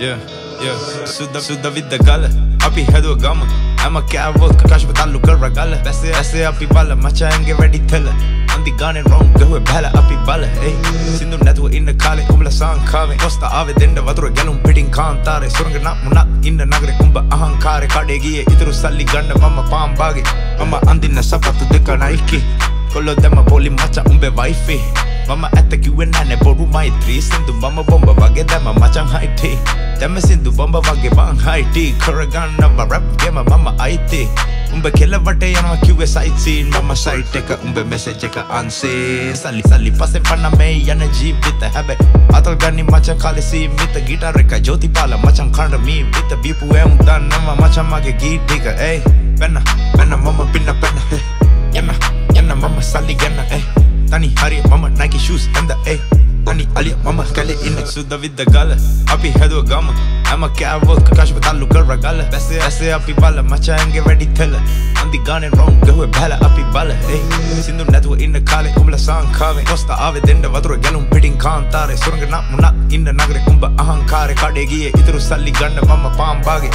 yeah سودافيد دجالة أبي هدو قامة أما كأول كاش بتعلق الرجالة بس أبي بالا ما تشانج ready تلا عندي غاني رون جوه بهلا أبي بالا hey سندو نتوه إن كالي قبل سان كافي كوستا أبي دندا بدرو جالون بيتين كان تاري سرعة ناق مناق إن ناقري كومبا أهان كاري كاديجية إترو سالي غندا ماما بام باجي ماما عندي نسافة تدك نايكي كله دم بولي ما تشا أمبي وايفي mama atta kiwen na ne boru mai 3 sindu mama bomba wage dama machan high tea dama sindu bomba wage bang high tea karaganna ma rap game mama aite umbe kella vate yana qs i see mama site take umbe message ka answer sali sali pase panna me yana jeevitha habe atal ganni machan kale see mitha guitar ka jyoti pala machan khanda me mitha bipu em danna mama machan mage gee diga ey penna penna mama pinna penna yana yana mama sali ganna ey Tani Harry mama Nike shoes and the A Tani Ali mama kale inna sudda vidda gala api hadu gama ama kavo kakash batalu karagala base api bala macha ange ready tella andi gane wrong go bala api bala hey sindu nathu inna kale kumla sang kave Costa ave denda vadura galum pitting kaantare suranga na muna inna nagare kumba ahankare kade giye ituru salli ganna mama paam baage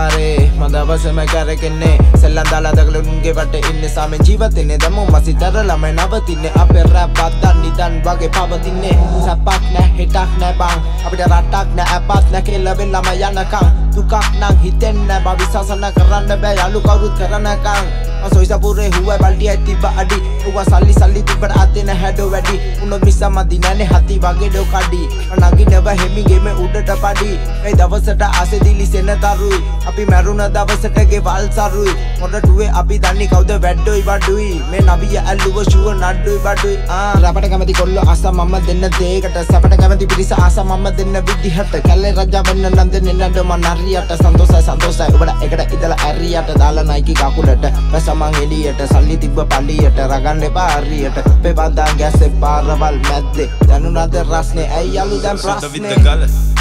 Are magava se me kare kenne sella dala daglu nunge vatte inne same jeevatine damu masitara lama navatine ape rap batta nidan wage pavatine sapak na hitak na bang apita ratak na apas na kella bella ma yanakan tukak nan hiten na bavisasana karanna ba yalu kawut karanakan asoisa pure huwa baldiya tiba adi huwa salli salli tibada atena hado wedi uno missa madina ne hati wage do kadi nagi neba hemi game udata padi ei dawasata ase dili sena tarui api maruna dawasata ge wal sarui modatuwe api danni kawuda weddoi wadui me naviya alluwa sure naddoi wadui rapata kamathi kollo asa mamma denna deekata sapata kamathi pirisa asa mamma denna vidihata kalle raja wenna nan denna nadoma nariyata santosa santosa ubada ekada idala ariyata dala naiki kakulata saman eliyata salli tibba palliyata raganne paariyata pebandan gasse paaraval madde danunade rasne ayyalu dan prasne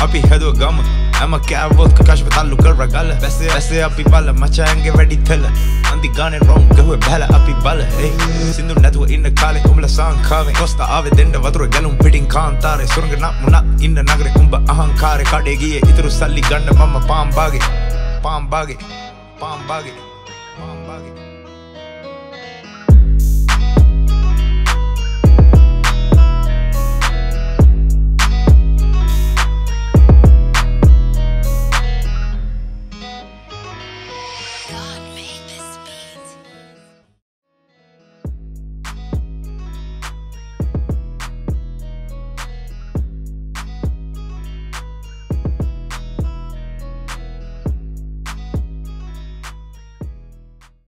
api hado gama ama kavot kakash batalu karagala base api bala macha ange ready tella andi gane wrong go bala api bala hey sindu nathu inna kale kumla sang kave Costa ave denda vadura galum pitting kaantare suranga na muna inna nagare kumba ahankare kade giye ituru salli ganna mama paam baage